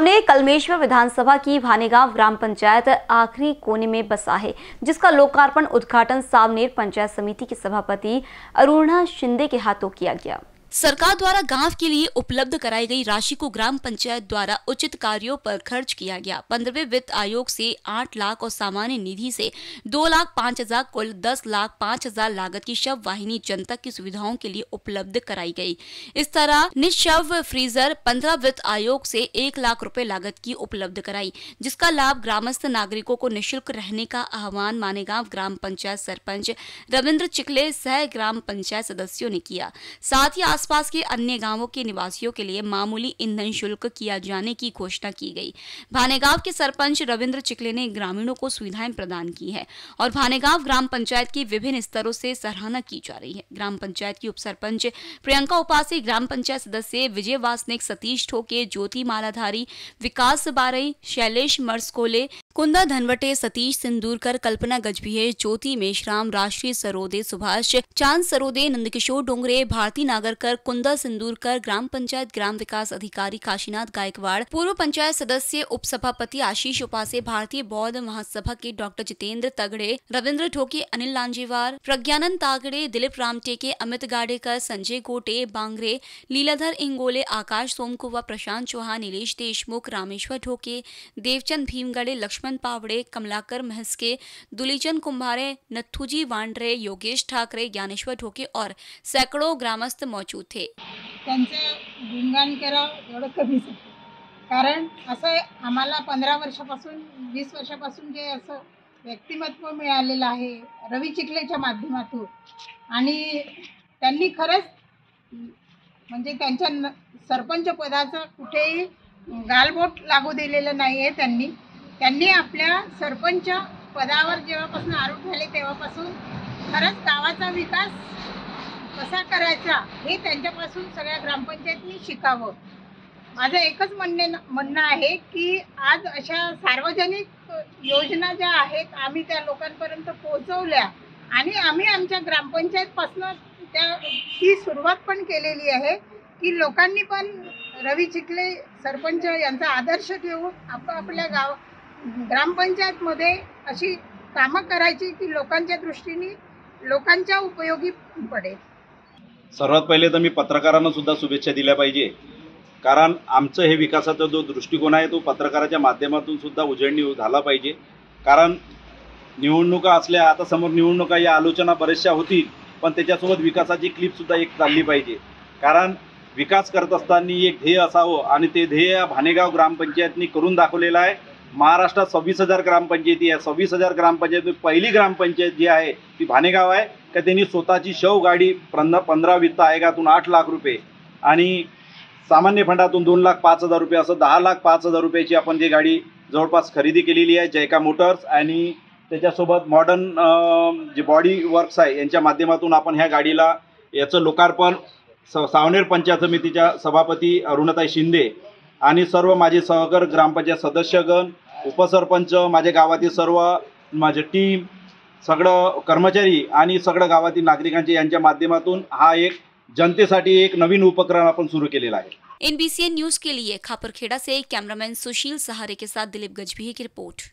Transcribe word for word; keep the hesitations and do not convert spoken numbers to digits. सामने कलमेश्वर विधानसभा की भानेगांव ग्राम पंचायत आखिरी कोने में बसा है, जिसका लोकार्पण उद्घाटन सामनेर पंचायत समिति के सभापति अरुणा शिंदे के हाथों किया गया। सरकार द्वारा गांव के लिए उपलब्ध कराई गई राशि को ग्राम पंचायत द्वारा उचित कार्यों पर खर्च किया गया। पंद्रहवें वित्त आयोग से आठ लाख और सामान्य निधि से दो लाख पाँच हजार कुल दस लाख पाँच हजार लागत की शव वाहिनी जनता की सुविधाओं के लिए उपलब्ध कराई गई। इस तरह निःशव फ्रीजर पंद्रह वित्त आयोग से एक लाख रुपए लागत की उपलब्ध कराई, जिसका लाभ ग्रामस्थ नागरिकों को निःशुल्क रहने का आह्वान मानेगांव ग्राम पंचायत सरपंच रविंद्र चिखले सह ग्राम पंचायत सदस्यों ने किया। साथ ही आसपास के अन्य गांवों के निवासियों के लिए मामूली ईंधन शुल्क किया जाने की घोषणा की गई। भानेगांव के सरपंच रविंद्र चिखले ने ग्रामीणों को सुविधाएं प्रदान की है और भानेगांव ग्राम पंचायत की विभिन्न स्तरों से सराहना की जा रही है। ग्राम पंचायत की उपसरपंच प्रियंका उपासी, ग्राम पंचायत सदस्य विजय वासनिक, सतीश ठोके, ज्योति मालाधारी, विकास बारे, शैलेश मर्सकोले, कुंदा धनवटे, सतीश सिन्दूरकर, कल्पना गजभिये, ज्योति मेषराम, राष्ट्रीय सरोदे, सुभाष चांद सरोदे, नंदकिशोर डोंगरे, भारती नागरकर, कुंदा सिन्दूरकर, ग्राम पंचायत ग्राम विकास अधिकारी काशीनाथ गायकवाड़, पूर्व पंचायत सदस्य उपसभापति आशीष उपासे, भारतीय बौद्ध महासभा के डॉक्टर जितेंद्र तगड़े, रविंद्र ठोके, अनिल लांजीवार, प्रज्ञानंद तगड़े, दिलीप राम टेके, अमित गाड़ेकर, संजय गोटे, बांगरे लीलाधर, इंगोले आकाश, सोमकुवार प्रशांत, चौहान नीलेष, देशमुख, रामेश्वर ठोके, देवचंद भीमगढ़े, लक्ष्मण पावड़े, कमलाकर महसके, दुलीचन कुंभारे, नथुजी वांडरे, योगेश ठाकरे, ज्ञानेश्वर ठोके और सैकड़ों ग्रामस्थ मौजूद थे। गुणगान करा एवढं कधीच, कारण असं आम्हाला पंधरा वर्षापासून वीस वर्षापासून जे असं व्यक्तिमत्व मिळालेलं आहे रवि चिखलेच्या माध्यमातून, आणि त्यांनी खरंच म्हणजे त्यांच्या सरपंच पदाचा कुठेही गालबोट लागू दिलेलं नाही आहे। त्यांनी त्यांनी आपल्या सरपंच पदावर जेव्हापासून आरूढ झाले तेव्हापासून खरंच गावाचा विकास कसा करायचा हे त्यांच्यापासून सगळ्या ग्रामपंचायतींनी शिकावं। माझं एकच म्हणणे म्हणणं आहे की आज अशा सार्वजनिक योजना ज्या आहेत आम्ही त्या लोकांपर्यंत पोहोचवल्या, आणि आम्ही आमच्या ग्रामपंचायतपासून त्या ही सुरुवात पण केलेली आहे की लोकांनी पण रवि चिखले सरपंच यांचा आदर्श घेऊन आपापल्या गाव ग्रामपंचायतमध्ये अशी कामं करायची की लोकांच्या दृष्टीने लोकांच्या उपयोगी पडेल। सर्वात पहिले तर मी पत्रकारांना सुद्धा शुभेच्छा दिल्या पाहिजे, कारण आमचं हे विकासाचा जो दृष्टिकोन आहे तो पत्रकाराच्या माध्यमातून सुद्धा उजळणी झाला पाहिजे। कारण निवडणुका असल्या, आता समोर निवडणुका या आलोचना बऱ्याचशा होतील, पण त्याच्यासोबत विकासाची क्लिपसुद्धा एक चालली पाहिजे। कारण विकास करत असताना एक ध्येय असावं, आणि ते ध्येय भानेगाव ग्रामपंचायतनी करून दाखवलेलं आहे। महाराष्ट्रात सव्वीस हजार ग्रामपंचायती आहे, सव्वीस हजार ग्रामपंचायत पहिली ग्रामपंचायत जी आहे ती भानेगाव आहे का त्यांनी स्वतःची शव गाडी पंध पंधरा वित्त आयोगातून आठ लाख रुपये आणि सामान्य फंडातून दोन लाख पाच हजार रुपये असं दहा लाख पाच हजार रुपयाची आपण जी गाडी जवळपास खरेदी केलेली आहे जयका मोटर्स आणि त्याच्यासोबत मॉडर्न जे बॉडी वर्क्स आहे यांच्या माध्यमातून आपण ह्या गाडीला याचं लोकार्पण स सावनेर पंचायत समितीच्या सभापती अरुणाताई शिंदे आणि सर्व माझे सहकार ग्रामपंचायत सदस्यगण, उपसरपंच, माझ्या गावातील सर्व माझे टीम, सगळं कर्मचारी आणि सगळं गावातील नागरिकांचे यांच्या माध्यमातून हा एक जनतेसाठी एक नवीन उपक्रम आपण सुरू केलेला आहे। N B C N news के लिए खापरखेड़ा से कैमरामैन सुशील सहारे के साथ दिलीप गजभिये की रिपोर्ट।